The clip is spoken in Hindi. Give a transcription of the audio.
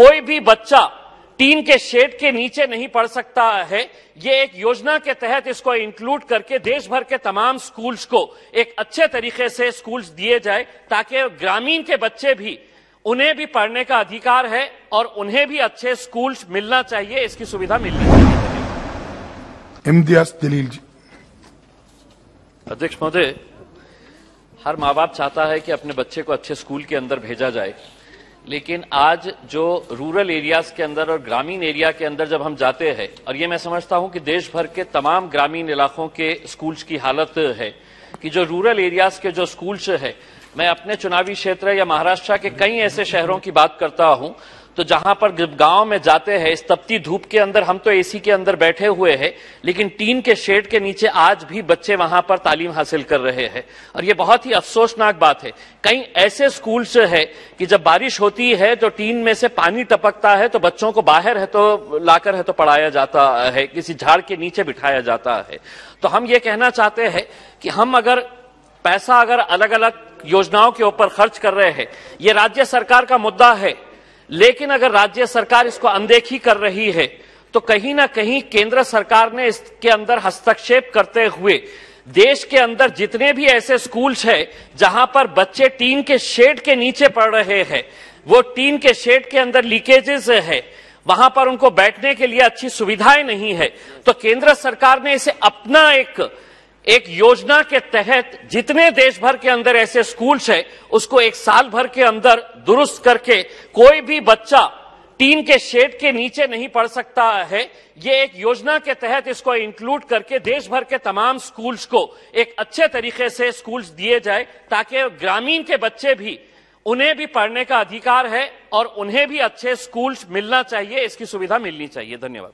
कोई भी बच्चा टीन के शेड के नीचे नहीं पढ़ सकता है। ये एक योजना के तहत इसको इंक्लूड करके देश भर के तमाम स्कूल्स को एक अच्छे तरीके से स्कूल्स दिए जाए, ताकि ग्रामीण के बच्चे भी, उन्हें भी पढ़ने का अधिकार है और उन्हें भी अच्छे स्कूल्स मिलना चाहिए, इसकी सुविधा मिलनी चाहिए। इम्तियाज दलील जी। अध्यक्ष महोदय, हर माँ बाप चाहता है कि अपने बच्चे को अच्छे स्कूल के अंदर भेजा जाए, लेकिन आज जो रूरल एरियाज के अंदर और ग्रामीण एरिया के अंदर जब हम जाते हैं, और ये मैं समझता हूं कि देश भर के तमाम ग्रामीण इलाकों के स्कूल्स की हालत है कि जो रूरल एरियाज के जो स्कूल्स है, मैं अपने चुनावी क्षेत्र या महाराष्ट्र के कई ऐसे शहरों की बात करता हूं, तो जहां पर गांव में जाते हैं इस तपती धूप के अंदर, हम तो एसी के अंदर बैठे हुए हैं, लेकिन टीन के शेड के नीचे आज भी बच्चे वहां पर तालीम हासिल कर रहे हैं। और ये बहुत ही अफसोसनाक बात है। कई ऐसे स्कूल्स है कि जब बारिश होती है तो टीन में से पानी टपकता है, तो बच्चों को बाहर है तो लाकर है तो पढ़ाया जाता है, किसी झाड़ के नीचे बिठाया जाता है। तो हम ये कहना चाहते हैं कि हम अगर पैसा अलग अलग योजनाओं के ऊपर खर्च कर रहे हैं, ये राज्य सरकार का मुद्दा है, लेकिन अगर राज्य सरकार इसको अनदेखी कर रही है तो कहीं ना कहीं केंद्र सरकार ने इसके अंदर हस्तक्षेप करते हुए देश के अंदर जितने भी ऐसे स्कूल्स हैं जहां पर बच्चे टीन के शेड के नीचे पढ़ रहे हैं, वो टीन के शेड के अंदर लीकेजेस है, वहां पर उनको बैठने के लिए अच्छी सुविधाएं नहीं है, तो केंद्र सरकार ने इसे अपना एक योजना के तहत जितने देश भर के अंदर ऐसे स्कूल्स हैं उसको एक साल भर के अंदर दुरुस्त करके कोई भी बच्चा टीन के शेड के नीचे नहीं पढ़ सकता है। ये एक योजना के तहत इसको इंक्लूड करके देश भर के तमाम स्कूल्स को एक अच्छे तरीके से स्कूल्स दिए जाए, ताकि ग्रामीण के बच्चे भी, उन्हें भी पढ़ने का अधिकार है और उन्हें भी अच्छे स्कूल्स मिलना चाहिए, इसकी सुविधा मिलनी चाहिए। धन्यवाद।